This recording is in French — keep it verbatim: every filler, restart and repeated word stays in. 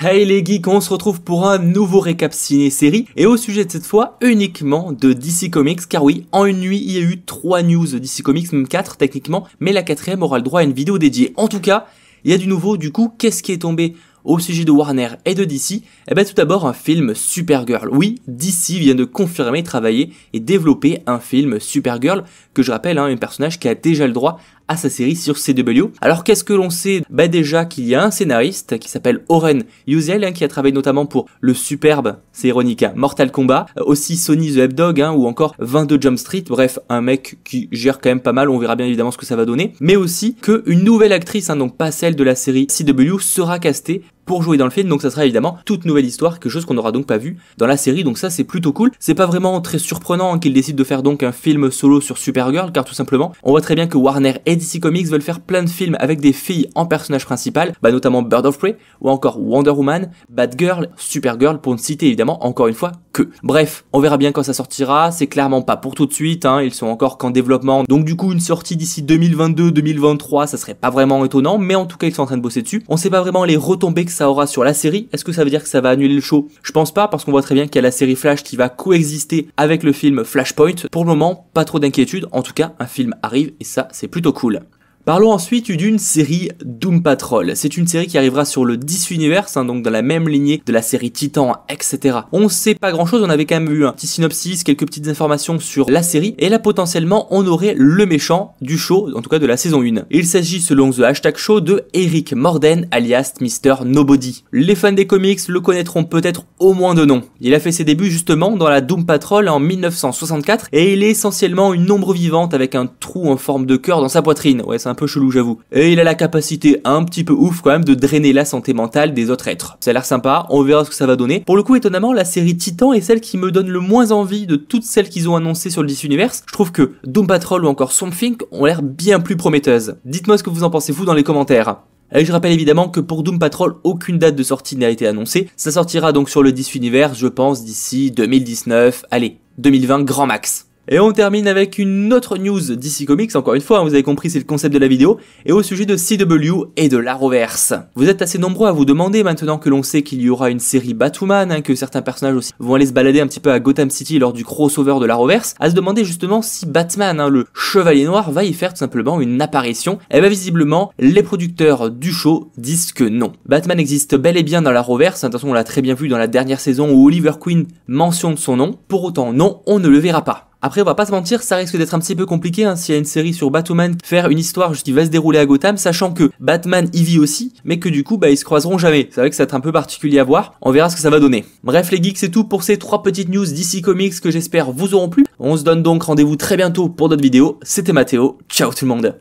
Hey les geeks, on se retrouve pour un nouveau récap ciné-série et au sujet de cette fois uniquement de D C Comics, car oui, en une nuit il y a eu trois news D C Comics, même quatre techniquement, mais la quatrième aura le droit à une vidéo dédiée. En tout cas, il y a du nouveau. Du coup, qu'est-ce qui est tombé au sujet de Warner et de D C? Eh ben tout d'abord un film Supergirl. Oui, D C vient de confirmer, travailler et développer un film Supergirl, que je rappelle, hein, un personnage qui a déjà le droit à sa série sur C W. Alors qu'est-ce que l'on sait? Bah déjà qu'il y a un scénariste qui s'appelle Oren Yuzel, hein, qui a travaillé notamment pour le superbe, c'est ironique, hein, Mortal Kombat, euh, aussi Sony The Web Dog, hein, ou encore vingt-deux Jump Street, bref, un mec qui gère quand même pas mal, on verra bien évidemment ce que ça va donner, mais aussi qu'une nouvelle actrice, hein, donc pas celle de la série C W, sera castée pour jouer dans le film, donc ça sera évidemment toute nouvelle histoire, quelque chose qu'on n'aura donc pas vu dans la série, donc ça c'est plutôt cool. C'est pas vraiment très surprenant qu'il décide de faire donc un film solo sur Supergirl, car tout simplement, on voit très bien que Warner et D C Comics veulent faire plein de films avec des filles en personnage principal, bah notamment Bird of Prey, ou encore Wonder Woman, Batgirl, Supergirl, pour ne citer évidemment encore une fois que. Bref, on verra bien quand ça sortira, c'est clairement pas pour tout de suite, hein, ils sont encore qu'en développement, donc du coup une sortie d'ici deux mille vingt-deux deux mille vingt-trois, ça serait pas vraiment étonnant, mais en tout cas ils sont en train de bosser dessus. On sait pas vraiment les retombées que ça aura sur la série. Est-ce que ça veut dire que ça va annuler le show? Je pense pas, parce qu'on voit très bien qu'il y a la série Flash qui va coexister avec le film Flashpoint. Pour le moment, pas trop d'inquiétude, en tout cas un film arrive et ça c'est plutôt cool. Parlons ensuite d'une série Doom Patrol. C'est une série qui arrivera sur le D C Universe, hein, donc dans la même lignée de la série Titan, et cetera. On sait pas grand chose, on avait quand même vu un petit synopsis, quelques petites informations sur la série, et là potentiellement on aurait le méchant du show, en tout cas de la saison un. Il s'agit selon The Hashtag Show de Eric Morden alias Mr Nobody. Les fans des comics le connaîtront peut-être au moins de nom. Il a fait ses débuts justement dans la Doom Patrol en mille neuf cent soixante-quatre, et il est essentiellement une ombre vivante avec un trou en forme de cœur dans sa poitrine. Ouais, c'est un peu chelou, j'avoue. Et il a la capacité un petit peu ouf quand même de drainer la santé mentale des autres êtres. Ça a l'air sympa, on verra ce que ça va donner. Pour le coup, étonnamment, la série Titan est celle qui me donne le moins envie de toutes celles qu'ils ont annoncées sur le D C Universe. Je trouve que Doom Patrol ou encore Swamp Thing ont l'air bien plus prometteuses. Dites-moi ce que vous en pensez vous dans les commentaires. Et je rappelle évidemment que pour Doom Patrol, aucune date de sortie n'a été annoncée. Ça sortira donc sur le D C Universe, je pense, d'ici deux mille dix-neuf, allez, deux mille vingt grand max. Et on termine avec une autre news D C Comics, encore une fois, hein, vous avez compris, c'est le concept de la vidéo, et au sujet de C W et de l'Arrowverse. Vous êtes assez nombreux à vous demander, maintenant que l'on sait qu'il y aura une série Batwoman, hein, que certains personnages aussi vont aller se balader un petit peu à Gotham City lors du crossover de l'Arrowverse, à se demander justement si Batman, hein, le Chevalier Noir, va y faire tout simplement une apparition. Et bien visiblement, les producteurs du show disent que non. Batman existe bel et bien dans l'Arrowverse, hein, de toute façon on l'a très bien vu dans la dernière saison où Oliver Queen mentionne son nom, pour autant non, on ne le verra pas. Après, on va pas se mentir, ça risque d'être un petit peu compliqué, hein, s'il y a une série sur Batwoman, faire une histoire qui va se dérouler à Gotham, sachant que Batman y vit aussi, mais que du coup, bah, ils se croiseront jamais. C'est vrai que ça va être un peu particulier à voir, on verra ce que ça va donner. Bref les geeks, c'est tout pour ces trois petites news D C Comics que j'espère vous auront plu. On se donne donc rendez-vous très bientôt pour d'autres vidéos. C'était Mathéo, ciao tout le monde.